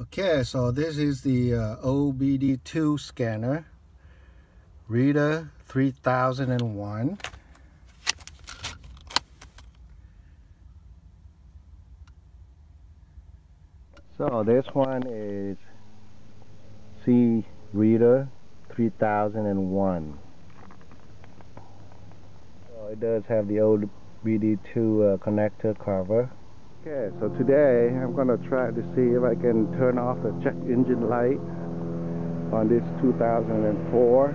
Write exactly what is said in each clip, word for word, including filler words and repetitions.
Okay, so this is the uh, O B D two scanner, Creader three thousand one. So this one is C Creader three thousand one. So it does have the O B D two uh, connector cover. Okay, so today I'm going to try to see if I can turn off the check engine light on this two thousand four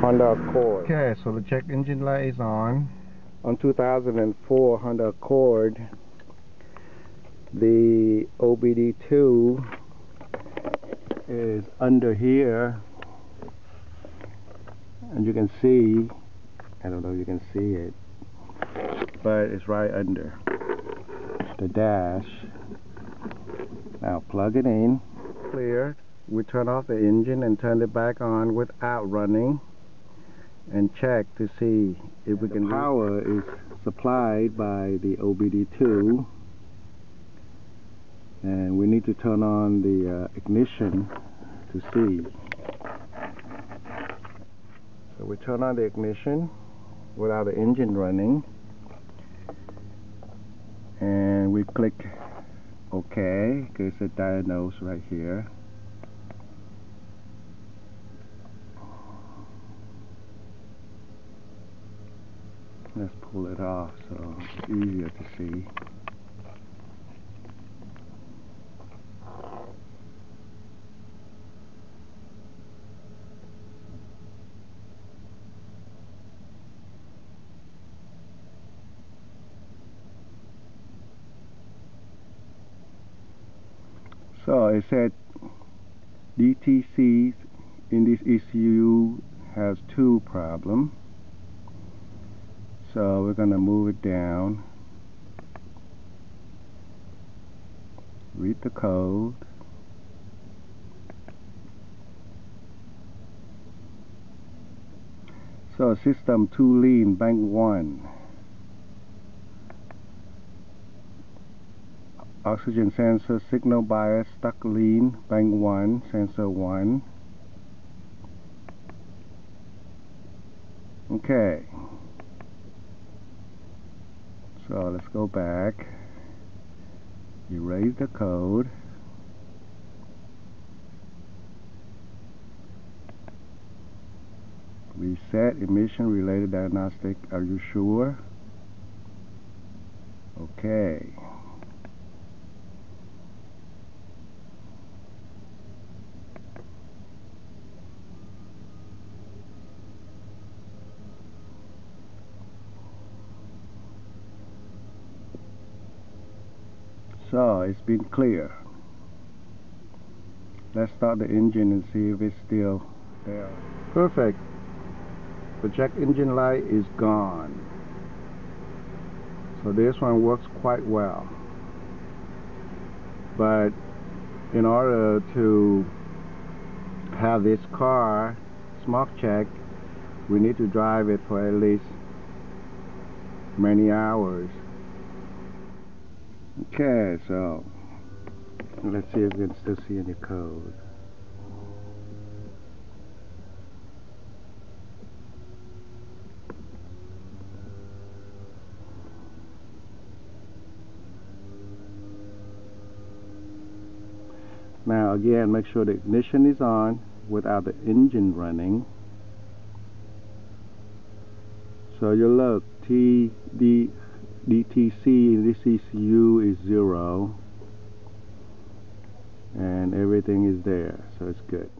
Honda Accord. Okay, so the check engine light is on. On two thousand four Honda Accord, the O B D two is under here, and you can see, I don't know if you can see it, but it's right under the dash. Now plug it in, clear. We turn off the engine and turn it back on without running and check to see if we can. The power is supplied by the O B D two, and we need to turn on the uh, ignition to see. So we turn on the ignition without the engine running, and we click OK, because it diagnose right here. Let's pull it off so it's easier to see. So it said D T C in this E C U has two problem. So we're going to move it down, read the code, so system two lean, bank one, oxygen sensor signal bias stuck lean, bank one, sensor one. Okay, so let's go back, erase the code, reset emission related diagnostic. Are you sure? Okay. So it's been clear. Let's start the engine and see if it's still there. Perfect. The check engine light is gone. So this one works quite well. But in order to have this car smog check, we need to drive it for at least many hours. Okay, so let's see if we can still see any code. Now again, make sure the ignition is on without the engine running. So you look, T D D T C in this E C U is zero, and everything is there, so it's good.